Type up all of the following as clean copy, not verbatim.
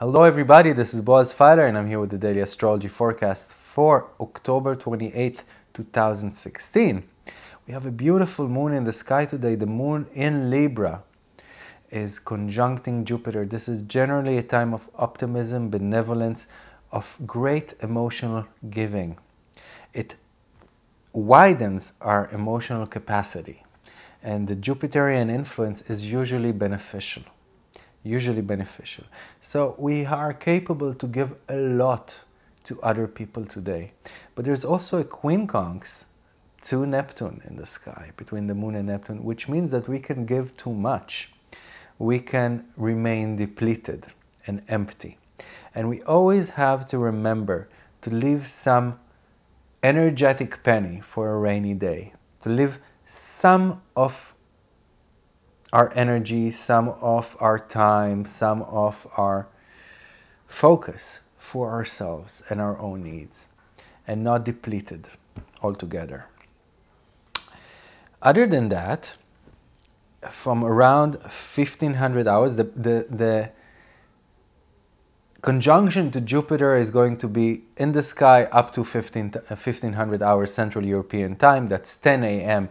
Hello everybody, this is Boaz Fyler and I'm here with the Daily Astrology Forecast for October 28th, 2016. We have a beautiful moon in the sky today. The moon in Libra is conjuncting Jupiter. This is generally a time of optimism, benevolence, of great emotional giving. It widens our emotional capacity, and the Jupiterian influence is usually beneficial. So we are capable to give a lot to other people today. But there's also a quincunx to Neptune in the sky, between the moon and Neptune, which means that we can give too much. We can remain depleted and empty. And we always have to remember to leave some energetic penny for a rainy day, to leave some of our energy, some of our time, some of our focus for ourselves and our own needs, and not depleted altogether. Other than that, from around 1500 hours, the conjunction to Jupiter is going to be in the sky up to 1500 hours Central European time. That's 10 a.m.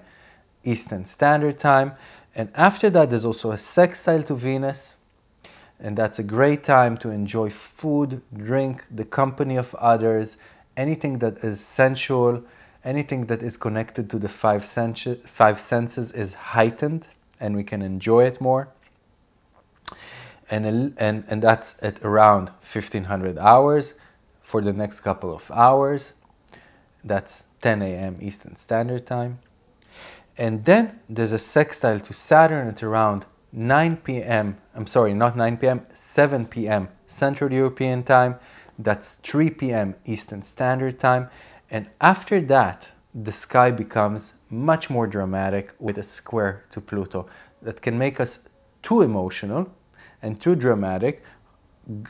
Eastern Standard Time. And after that, there's also a sextile to Venus, and that's a great time to enjoy food, drink, the company of others, anything that is sensual, anything that is connected to the five senses is heightened, and we can enjoy it more. And that's at around 1500 hours for the next couple of hours. That's 10 a.m. Eastern Standard Time. And then there's a sextile to Saturn at around 7 p.m. Central European Time. That's 3 p.m. Eastern Standard Time. And after that, the sky becomes much more dramatic with a square to Pluto that can make us too emotional and too dramatic.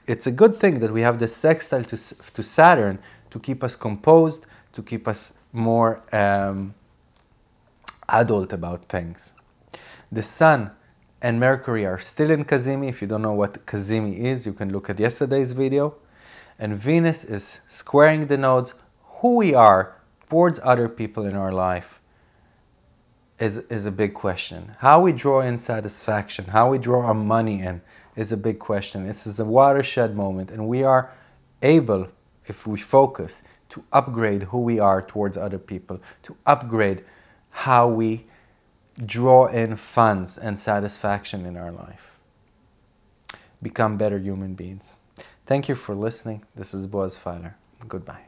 It's a good thing that we have the sextile to Saturn to keep us composed, to keep us more adult about things. The Sun and Mercury are still in Kazimi. If you don't know what Kazimi is, you can look at yesterday's video. And Venus is squaring the nodes. Who we are towards other people in our life is a big question. How we draw in satisfaction, how we draw our money in is a big question. This is a watershed moment, and we are able, if we focus, to upgrade who we are towards other people, to upgrade how we draw in funds and satisfaction in our life. Become better human beings. Thank you for listening. This is Boaz Fyler. Goodbye.